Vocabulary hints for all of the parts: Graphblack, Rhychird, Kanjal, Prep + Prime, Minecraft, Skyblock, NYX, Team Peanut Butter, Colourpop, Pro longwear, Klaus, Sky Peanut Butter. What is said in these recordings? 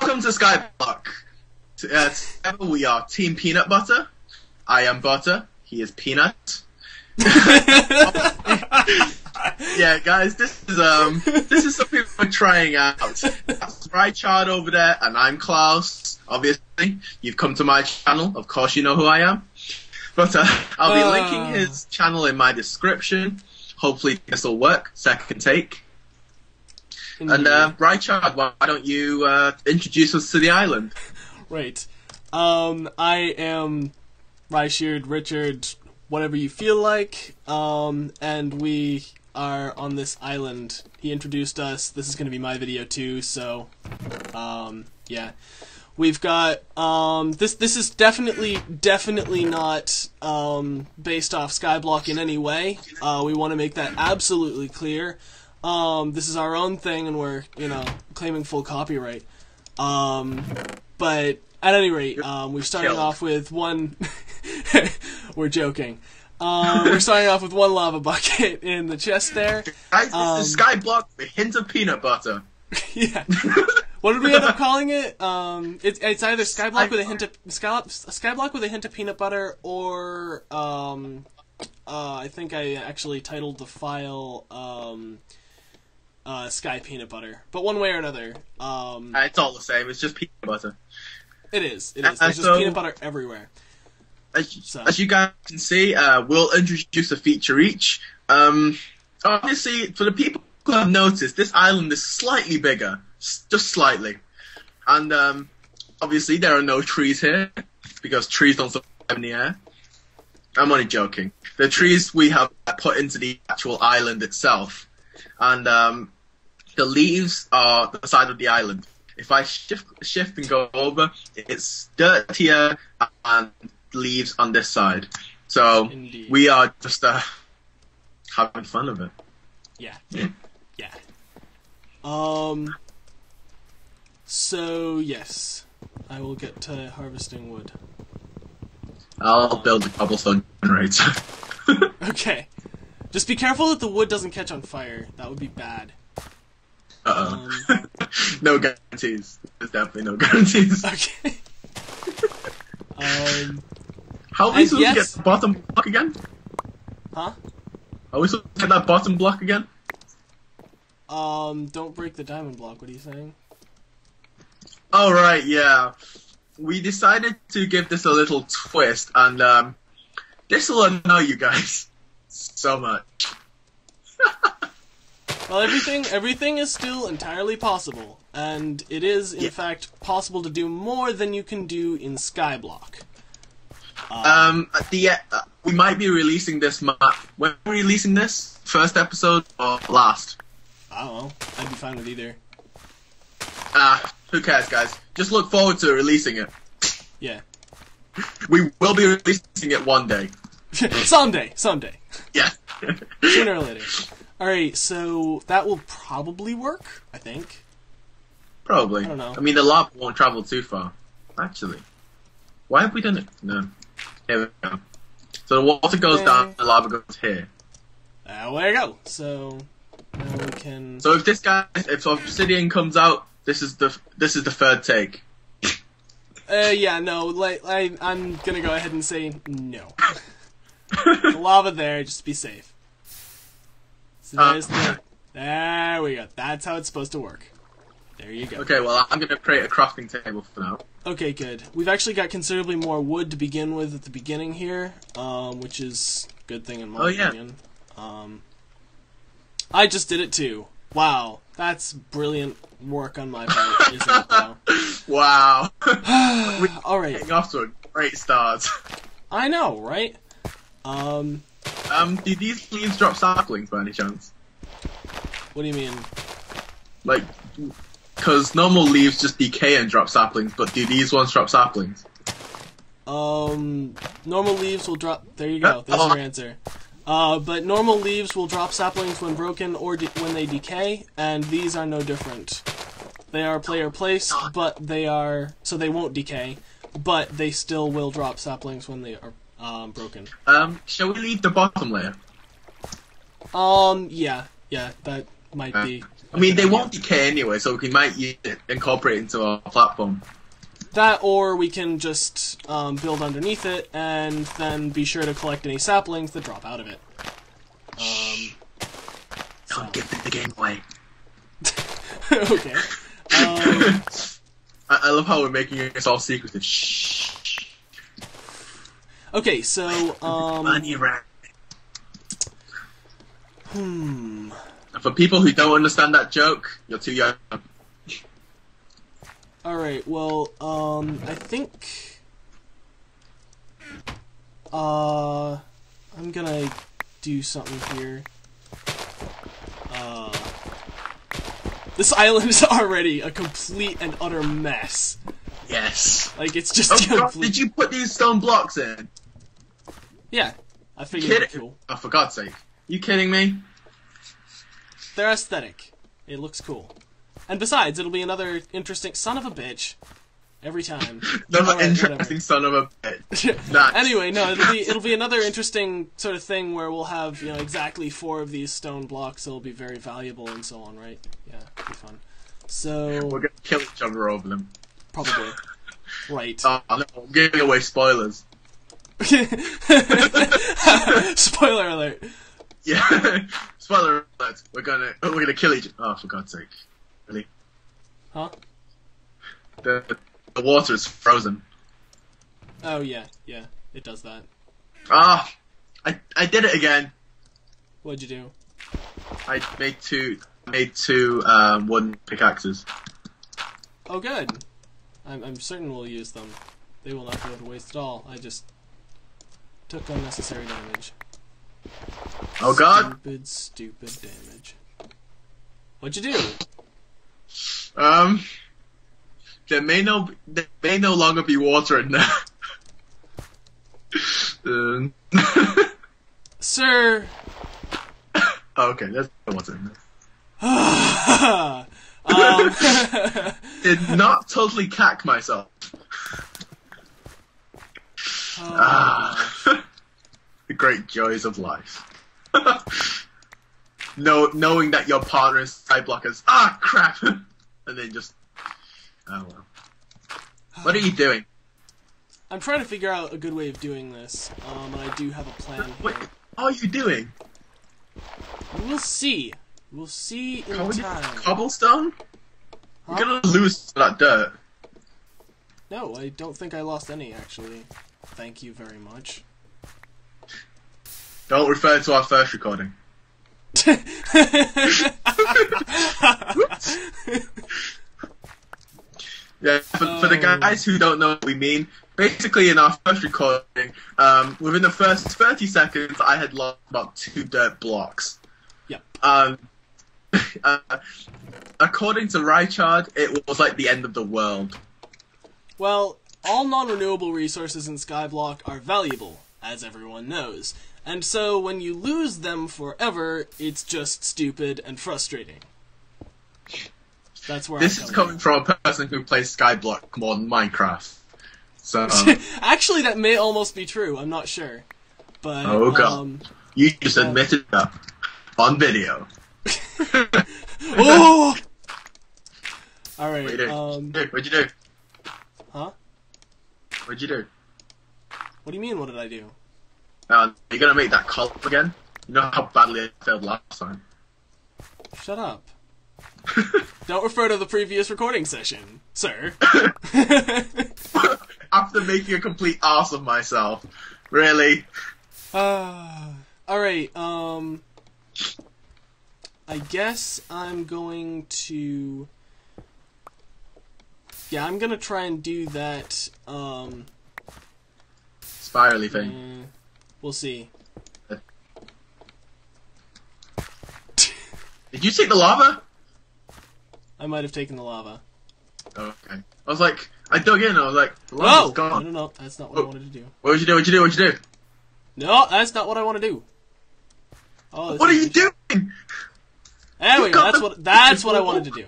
Welcome to Skyblock. We are Team Peanut Butter. I am Butter. He is Peanut. Yeah, guys, this is something we're trying out. That's Rhychird over there, and I'm Klaus. Obviously, you've come to my channel. Of course, you know who I am. But I'll be linking his channel in my description. Hopefully, this will work. Second take. And Rhychird, why don't you introduce us to the island? Right. I am Rhychird, Rhychird, whatever you feel like. And we are on this island. He introduced us. This is going to be my video too. So, yeah, we've got this. This is definitely not based off Skyblock in any way. We want to make that absolutely clear. This is our own thing, and we're, you know, claiming full copyright. But at any rate, we've started off with one. We're joking. We're starting off with one lava bucket in the chest there. Guys, this is Skyblock with a hint of peanut butter. Yeah. What did we end up calling it? It's either Skyblock with a hint of Skyblock with a hint of peanut butter, or I think I actually titled the file Sky Peanut Butter, but one way or another, it's all the same. It's just peanut butter. It is. There's just peanut butter everywhere. As you guys can see, we'll introduce a feature each. Obviously, for the people who have noticed, this island is slightly bigger, just slightly, and obviously there are no trees here because trees don't survive in the air. I'm only joking. The trees we have put into the actual island itself. And the leaves are the side of the island. If I shift and go over, it's dirtier and leaves on this side. So indeed, we are just having fun of it. Yeah. Yeah. So, yes. I will get to harvesting wood. I'll build a cobblestone generator. Okay. Just be careful that the wood doesn't catch on fire. That would be bad. No guarantees. There's definitely no guarantees. Okay. How are we supposed to get the bottom block again? Huh? Are we supposed to get that bottom block again? Don't break the diamond block. What are you saying? Oh, right, yeah. We decided to give this a little twist, and this will annoy you guys so much. Well, everything is still entirely possible, and it is in fact possible to do more than you can do in Skyblock. We might be releasing this map. When are we releasing this? First episode or last? I don't know. I'd be fine with either. Who cares, guys? Just look forward to releasing it. Yeah. We will be releasing it one day. Someday. Yeah. Sooner or later. Alright, so that will probably work, I think. Probably. I don't know. I mean, the lava won't travel too far. Actually. Why have we done it? No. Here we go. So the water goes down, the lava goes here. There we go. So now we can... So if obsidian comes out, This is the third take. Yeah, no, like I'm gonna go ahead and say no. The lava there, just be safe. So there's there we go. That's how it's supposed to work. There you go. Okay, well I'm gonna create a crafting table for now. Okay, good. We've actually got considerably more wood to begin with at the beginning here, which is a good thing in my opinion. I just did it too. Wow, that's brilliant work on my part, isn't it, though? Wow. All right. Getting off to a great start. I know, right? Do these leaves drop saplings by any chance? What do you mean? Like, because normal leaves just decay and drop saplings, but do these ones drop saplings? Normal leaves will drop... There you go, that's your answer. But normal leaves will drop saplings when broken or when they decay, and these are no different. They are player placed, but they are... So they won't decay, but they still will drop saplings when they are broken. Shall we leave the bottom layer? Yeah, that might be I mean, they won't decay anyway, so we might use it, incorporate it into our platform. That, or we can just build underneath it, and then be sure to collect any saplings that drop out of it. Don't give the game away. Okay. I love how we're making it all secretive. Shh. Okay, so for people who don't understand that joke, you're too young. Alright, well, I think I'm gonna do something here. This island is already a complete and utter mess. Yes. Like, it's just complete... Did you put these stone blocks in? Yeah. I figured it was cool. Oh, for God's sake. You kidding me? They're aesthetic. It looks cool. And besides, it'll be another interesting son of a bitch. Every time. Another interesting son of a bitch. Anyway, no, it'll be another interesting sort of thing where we'll have, you know, exactly 4 of these stone blocks that'll be very valuable and so on, right? Yeah, it'll be fun. So yeah, we're gonna kill each other over them. Probably. Right. Oh no, I'm giving away spoilers. Spoiler alert. Yeah. Spoiler alert. We're gonna kill each other. Oh, for God's sake. Really? Huh? The water is frozen. Oh yeah, yeah, it does that. Ah, I did it again. What'd you do? I made two wooden pickaxes. Oh good. I'm certain we'll use them. They will not go to waste at all. I just took unnecessary damage. Oh god. Stupid damage. What'd you do? There may no longer be water in there. Sir. Oh, okay, there's no water in there. Did not totally cack myself. Oh, the great joys of life. Knowing that your partner is Skyblock is crap, and then just well. What are you doing? I'm trying to figure out a good way of doing this. And I do have a plan. What are you doing? We'll see. We'll see in time. Cobblestone? Huh? You're gonna lose that dirt. No, I don't think I lost any, actually. Thank you very much. Don't refer to our first recording. Yeah, for the guys who don't know what we mean, basically in our first recording, within the first 30 seconds, I had lost about 2 dirt blocks. Yep. According to Rhychird, it was like the end of the world. Well, all non-renewable resources in Skyblock are valuable, as everyone knows. And so when you lose them forever, it's just stupid and frustrating. That's where this is coming from a person who plays Skyblock more than Minecraft. So actually, that may almost be true. I'm not sure. But oh god, you just admitted that on video. Oh! All right. What'd you do? Huh? What'd you do? What do you mean? What did I do? You're gonna make that call up again. You know how badly I failed last time. Shut up. Don't refer to the previous recording session, sir. After making a complete ass of myself, really. All right. I guess I'm going to. Yeah, I'm gonna try and do that. Spirally thing. We'll see. Did you take the lava? I might have taken the lava. Okay. I was like, I dug in and I was like, the lava's gone. No, that's not what I wanted to do. What would you do? What'd you do? What'd you do? No, that's not what I want to do. Oh, what are you doing? There we go. That's what I wanted to do.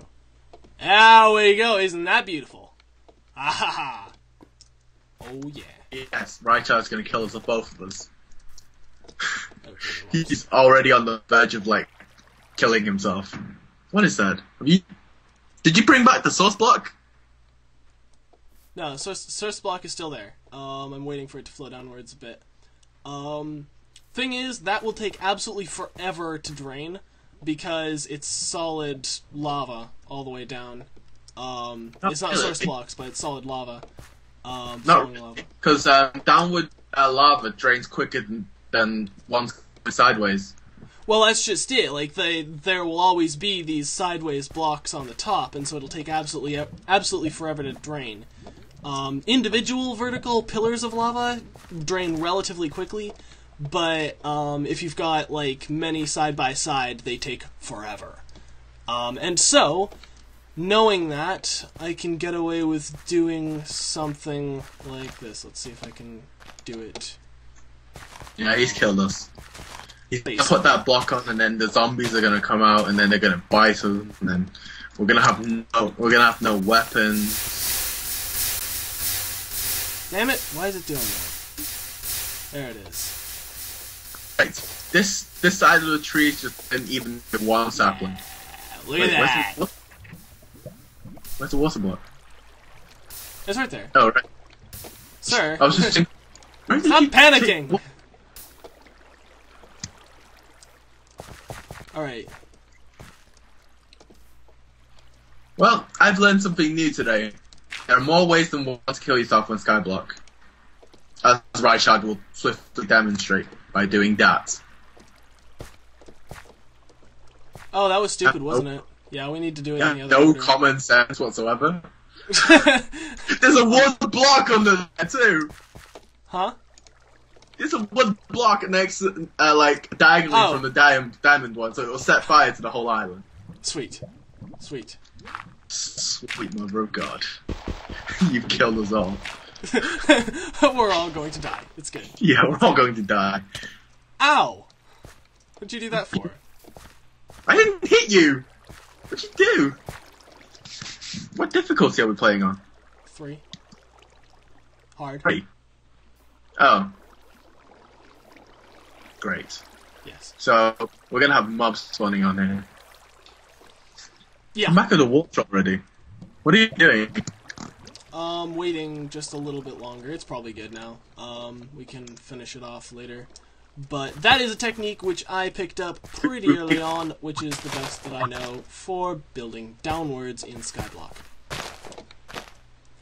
There we go. Isn't that beautiful? Ah ha ha. Oh yeah. Yes, Rhychird's gonna kill us, the both of us. He's already on the verge of like killing himself. What is that? Did you bring back the source block? No, source block is still there. I'm waiting for it to flow downwards a bit. Thing is, that will take absolutely forever to drain because it's solid lava all the way down. It's not really source blocks, but it's solid lava. No, because downward lava drains quicker than one's sideways. Well, that's just it. Like there will always be these sideways blocks on the top, and so it'll take absolutely forever to drain. Individual vertical pillars of lava drain relatively quickly, but if you've got like many side by side, they take forever. And so, knowing that, I can get away with doing something like this. Let's see if I can do it. Yeah, he's killed us. He's basically put that block on, and then the zombies are gonna come out, and then they're gonna bite us, and then we're gonna have no weapons. Damn it! Why is it doing that? There it is. Right, this side of the tree is just an even one sapling. Yeah, look at that. Where's the water block? It's right there. Oh, right. Sir. I was just thinking, I'm panicking! Alright. Well, I've learned something new today. There are more ways than one to kill yourself on Skyblock. As Rhychird will swiftly demonstrate by doing that. Oh, that was stupid, wasn't it? Yeah, we need to do it in the other order. Common sense whatsoever. There's a wood block under there, too! Huh? There's a wood block next, like, diagonally from the diamond one, so it'll set fire to the whole island. Sweet. Sweet. Sweet mother of God. You've killed us all. We're all going to die. It's good. Yeah, we're all going to die. Ow! What'd you do that for? I didn't hit you! What'd you do? What difficulty are we playing on? 3. Hard. 3. Oh. Great. Yes. So, we're gonna have mobs spawning on here. Yeah. I'm back at the water already. What are you doing? Waiting just a little bit longer. It's probably good now. We can finish it off later. But that is a technique which I picked up pretty early on, which is the best that I know for building downwards in Skyblock.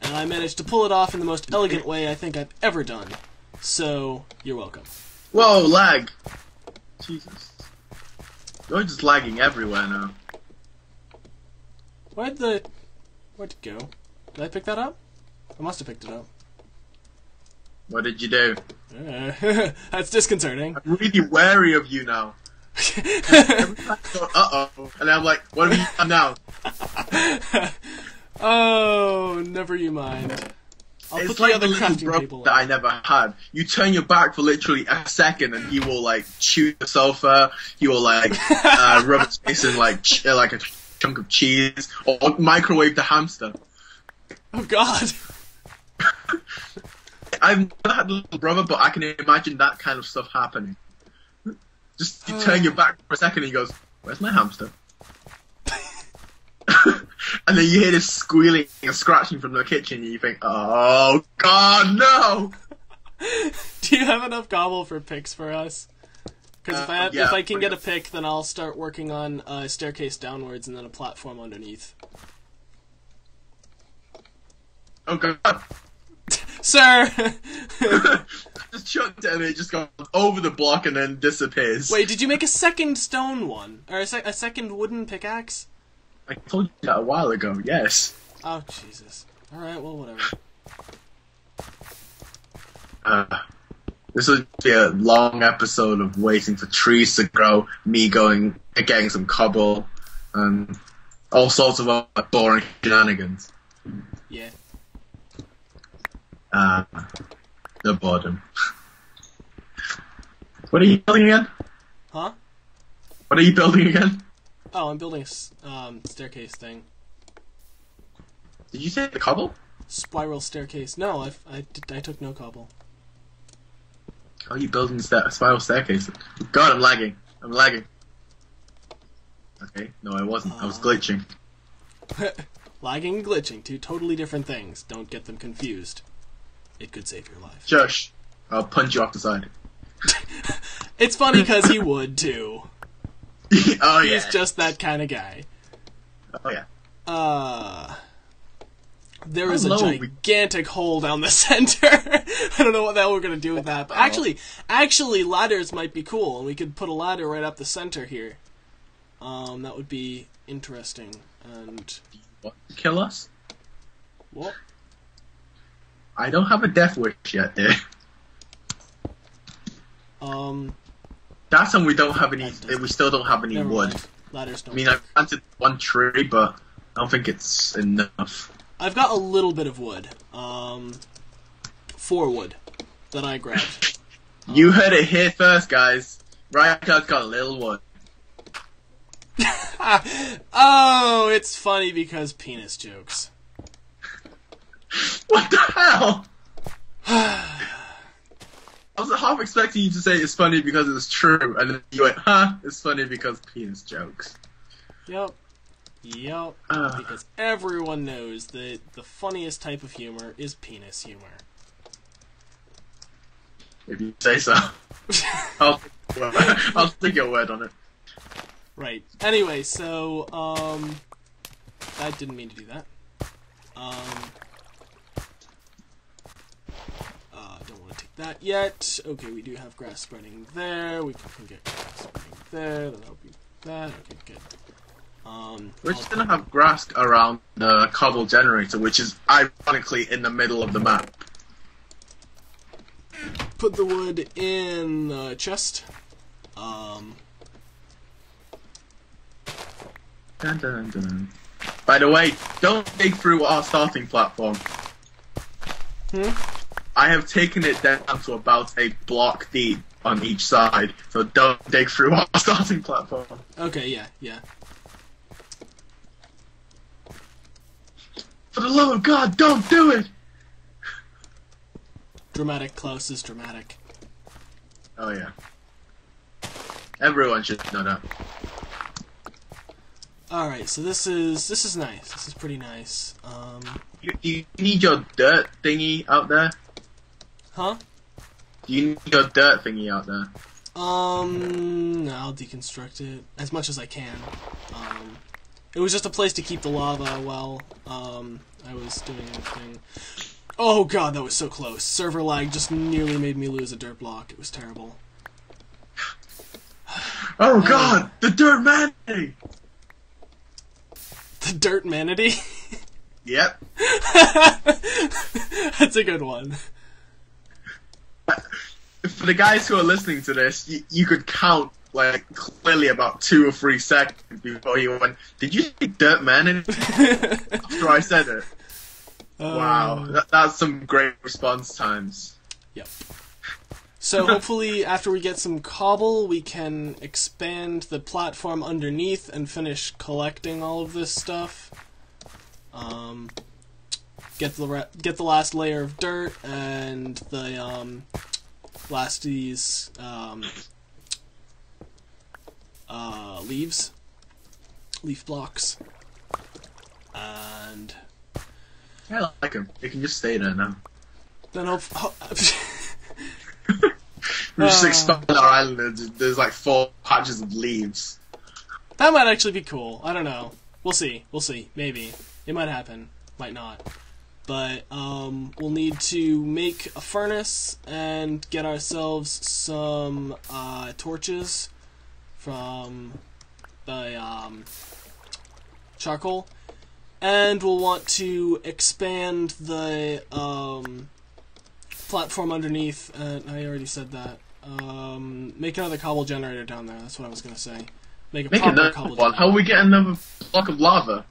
And I managed to pull it off in the most elegant way I think I've ever done. So, you're welcome. Whoa, lag! Jesus. You're just lagging everywhere now. Where'd it go? Did I pick that up? I must have picked it up. What did you do? That's disconcerting. I'm really wary of you now. Uh-oh. And I'm like, what have you done now? Oh, never you mind. I'll put the other crafting table that I never had. You turn your back for literally a second and you will, like, chew the sofa. You will, like, rub his face in, like a chunk of cheese. Or microwave the hamster. Oh, God. I've never had a little brother, but I can imagine that kind of stuff happening. Just you turn your back for a second and he goes, where's my hamster? And then you hear this squealing and scratching from the kitchen and you think, oh God, no! Do you have enough gobble for picks for us? Because if I can get a pick, then I'll start working on a staircase downwards and then a platform underneath. Oh God. Sir! Just chucked it and it just goes over the block and then disappears. Wait, did you make a second stone one? Or a second wooden pickaxe? I told you that a while ago, yes. Oh, Jesus. Alright, well, whatever. This would be a long episode of waiting for trees to grow, me going and getting some cobble, and all sorts of boring shenanigans. Yeah. The bottom. What are you building again? Huh? What are you building again? Oh, I'm building a staircase thing. Did you say the cobble? Spiral staircase. No, I took no cobble. How are you building a spiral staircase? God, I'm lagging. Okay, no, I wasn't. I was glitching. Lagging and glitching, two totally different things. Don't get them confused. It could save your life. Shush. I'll punch you off the side. It's funny because he would, too. Oh, yeah. He's just that kind of guy. Oh, yeah. There is a gigantic hole down the center. I don't know what the hell we're going to do with that. But actually, ladders might be cool. And we could put a ladder right up the center here. That would be interesting. And what? Kill us? What? I don't have a death wish yet, dude. That's when we don't have any. We still don't have any wood. Ladders don't. I mean, I've planted one tree, but I don't think it's enough. I've got a little bit of wood. 4 wood that I grabbed. You heard it here first, guys. Rhychird's got a little wood. Oh, it's funny because penis jokes. What the hell? I was half expecting you to say it's funny because it's true, and then you went, huh, it's funny because penis jokes. Yep. Yep. Because everyone knows that the funniest type of humor is penis humor. If you say so. I'll stick your word on it. Right. Anyway, so, I didn't mean to do that. Don't want to take that yet. Okay, we do have grass spreading there. We can get grass spreading there. That'll be that. Okay, good. We're just gonna have grass around the cobble generator, which is ironically in the middle of the map. Put the wood in the chest. Dun, dun, dun. By the way, don't dig through our starting platform. I have taken it down to about a block deep on each side, so don't dig through our starting platform. Okay, yeah, yeah. For the love of God, don't do it! Dramatic Klaus is dramatic. Oh, yeah. Everyone should know that. All right, so this is nice. This is pretty nice. You need your dirt thingy out there, huh? You need your dirt thingy out there. No, I'll deconstruct it as much as I can. It was just a place to keep the lava while I was doing everything. Oh God, that was so close. Server lag just nearly made me lose a dirt block. It was terrible. Oh God, the dirt manatee. The dirt manatee? Yep. That's a good one. For the guys who are listening to this, you could count, like, clearly about 2 or 3 seconds before you went, did you say dirt manatee? After I said it. Wow, that's some great response times. Yep. So hopefully after we get some cobble, we can expand the platform underneath and finish collecting all of this stuff. Get the last layer of dirt and the last of these leaf blocks. And I like them. They can just stay there now. Then I'll we just expand our island. There's like 4 patches of leaves. That might actually be cool. I don't know. We'll see. We'll see. Maybe. It might happen. Might not. But we'll need to make a furnace and get ourselves some torches from the charcoal. And we'll want to expand the platform underneath, I already said that. Make another cobble generator down there. That's what I was gonna say. Make another cobble generator. How do we get another block of lava?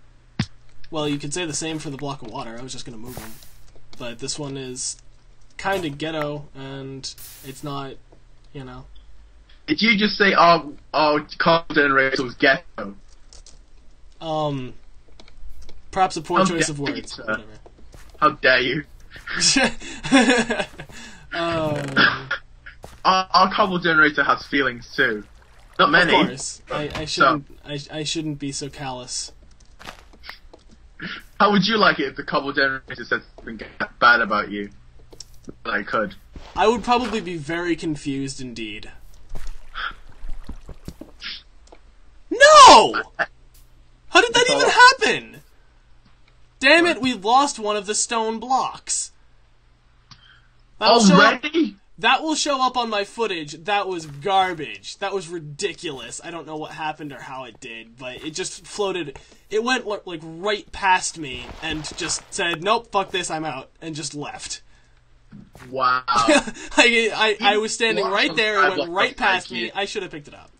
Well, you could say the same for the block of water. I was just gonna move them, but this one is kind of ghetto, and it's not, you know. Did you just say our cobble generator was ghetto? Perhaps a poor choice of words. Whatever. How dare you? Our cobble generator has feelings too. Not many. Of course. I shouldn't be so callous. How would you like it if the cobble generator said something bad about you? I could. I would probably be very confused indeed. No! How did that even happen? Damn it, we lost one of the stone blocks. Already? That will show up on my footage. That was garbage. That was ridiculous. I don't know what happened or how it did, but it just floated. It went, like, right past me and just said, nope, fuck this, I'm out, and just left. Wow. I was standing right there. It went right past me. I should have picked it up.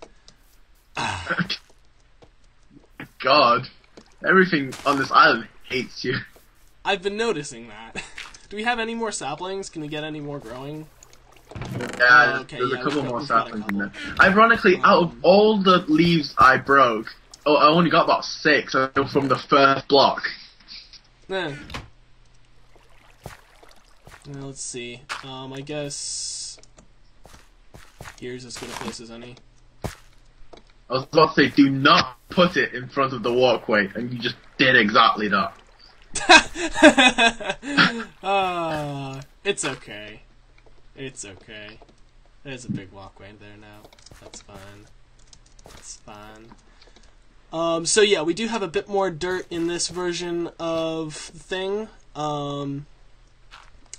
God. Everything on this island hates you. I've been noticing that. Do we have any more saplings? Can we get any more growing? Yeah, okay, there's a couple more saplings in there. Ironically, out of all the leaves I broke, oh, I only got about 6 from the first block. Yeah. Well, let's see. I guess here's as good a place as any. I was about to say, do not put it in front of the walkway, and you just did exactly that. It's okay. It's okay. There's a big walkway there now. That's fine. That's fine. So yeah, we do have a bit more dirt in this version of the thing.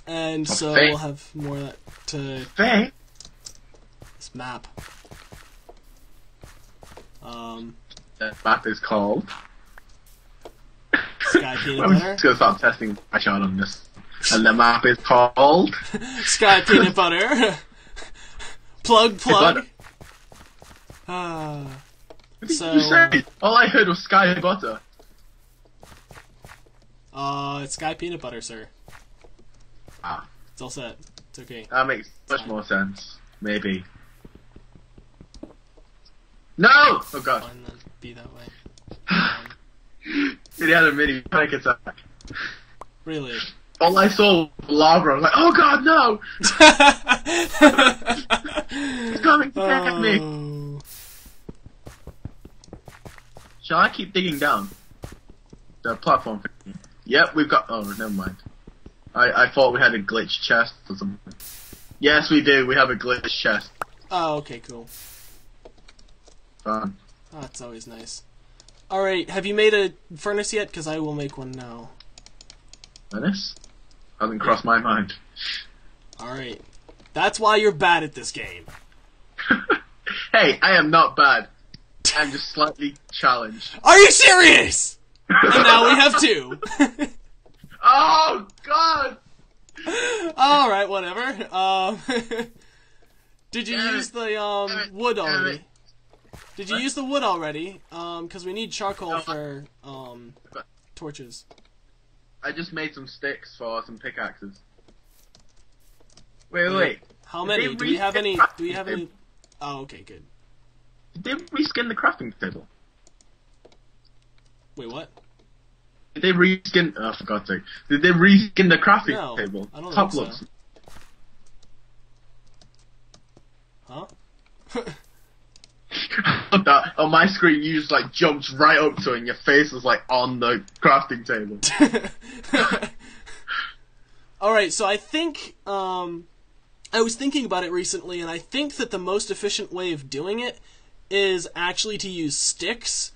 And so we'll have more of that to this map. That map is called Sky Peanut Butter. I'm just gonna stop testing my shot on this. And the map is called Sky Peanut Butter. Plug, plug. What did you say? All I heard was Sky Butter. It's Sky Peanut Butter, sir. Ah. It's all set. It's okay. That makes much more sense. Maybe. No! Oh god. Fine, then. Be that way. It had a mini panic attack. Really? All I saw was lava. I was like, oh god, no! He's coming to attack me! Shall I keep digging down? The platform thing. Yep, we've got. Oh, never mind. I thought we had a glitch chest or something. Yes, we do. We have a glitch chest. Oh, okay, cool. Fun. Oh, that's always nice. Alright, have you made a furnace yet? Because I will make one now. Furnace? Hasn't crossed my mind. Alright. That's why you're bad at this game. Hey, I am not bad. I'm just slightly challenged. Are you serious? And now we have 2. Oh, God! Alright, whatever. Did you use the wood already? Did you use the wood already? Because we need charcoal for torches. I just made some sticks for some pickaxes. Wait, wait. How many? Do we have any? Do we have any? Oh, okay, good. Did they reskin the crafting table? Wait, what? Did they reskin? Oh, for God's sake! Did they reskin the crafting table? No, I don't think so. Huh? On my screen, you just like jumped right up to it, and your face was like on the crafting table. All right, so I think I was thinking about it recently, and I think that the most efficient way of doing it is actually to use sticks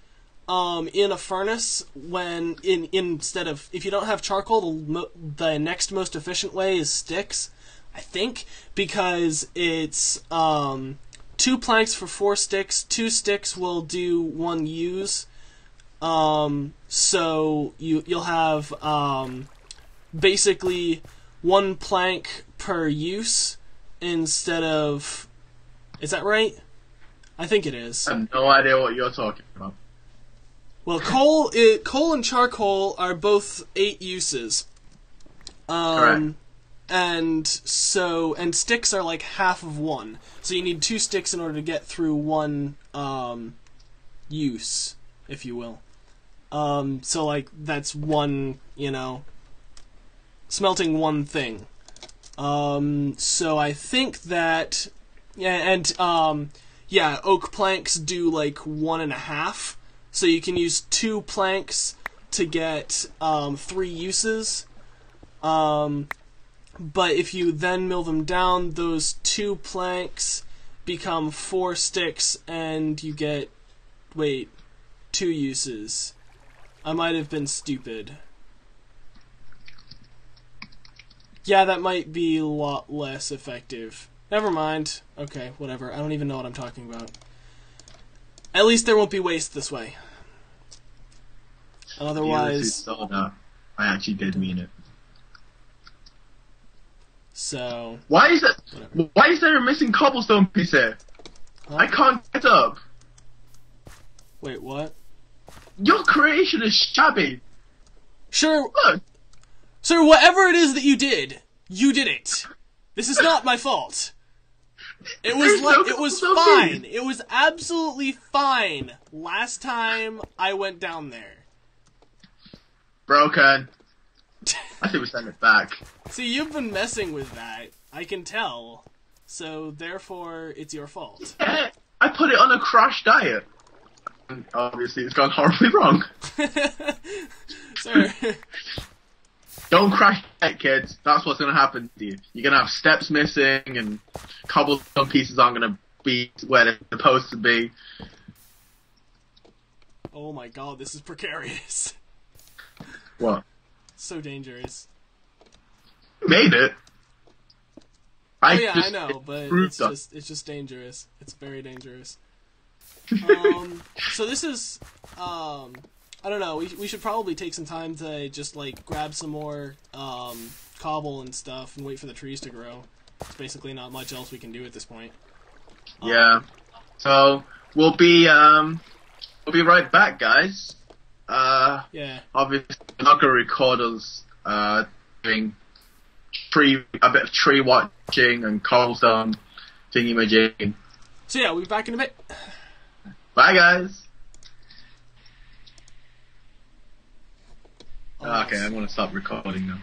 in a furnace. When instead of, if you don't have charcoal, the next most efficient way is sticks, I think, because it's 2 planks for 4 sticks. 2 sticks will do 1 use. So you'll have basically 1 plank per use instead of. Is that right? I think it is. I have no idea what you're talking about. Well, coal and charcoal are both 8 uses. Correct. And sticks are like half of 1. So you need 2 sticks in order to get through 1 use, if you will. So like that's 1, you know, smelting 1 thing. So I think that, yeah, and yeah, oak planks do like 1.5. So you can use 2 planks to get 3 uses. But if you then mill them down, those 2 planks become 4 sticks and you get, wait, 2 uses. I might have been stupid. Yeah, that might be a lot less effective. Never mind. Okay, whatever. I don't even know what I'm talking about. At least there won't be waste this way. Otherwise... Yeah, I actually did mean it. So... Why is that? Whatever. Why is there a missing cobblestone piece here? Huh? I can't get up. Wait, what? Your creation is shabby. Sure. Look. Sir, whatever it is that you did it. This is not my fault. It was like, it was fine. It was absolutely fine last time I went down there. Broken. I think we send it back. See, you've been messing with that. I can tell. So, therefore, it's your fault. Yeah, I put it on a crash diet. And obviously, it's gone horribly wrong. Sir... Don't crash that, kids. That's what's going to happen to you. You're going to have steps missing, and cobblestone pieces aren't going to be where they're supposed to be. Oh my god, this is precarious. What? So dangerous. You made it. I know, but it's just dangerous. It's very dangerous. So this is... I don't know, we should probably take some time to just, like, grab some more cobble and stuff and wait for the trees to grow. It's basically not much else we can do at this point. Yeah. So, we'll be right back, guys. Yeah. Obviously, I'm not going to record us doing a bit of tree watching and cobblestone thingy-majigging. So yeah, we'll be back in a bit. Bye, guys. Okay, I'm gonna stop recording now.